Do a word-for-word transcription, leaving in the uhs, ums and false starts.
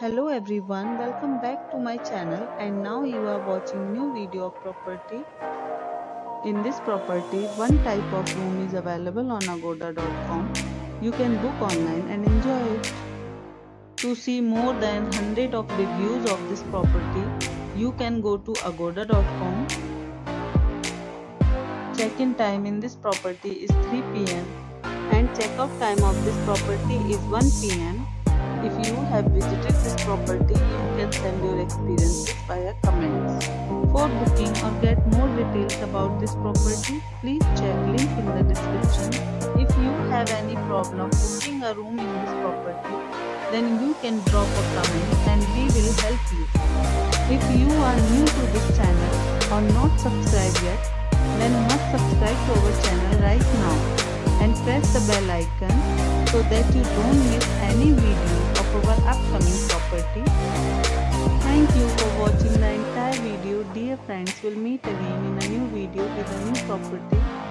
Hello everyone, welcome back to my channel, and now you are watching new video of property. In this property, one type of room is available on agoda dot com. You can book online and enjoy it. To see more than one hundred of reviews of this property, you can go to agoda dot com. Check-in time in this property is three p m and check-out time of this property is one p m If you have visited this property, you can send your experiences via comments. For booking or get more details about this property, please check link in the description. If you have any problem booking a room in this property, then you can drop a comment and we will help you. If you are new to this channel or not subscribed yet, then must subscribe to our channel right now and press the bell icon so that you don't miss any video of our upcoming property. Thank you for watching the entire video. Dear friends, we'll meet again in a new video with a new property.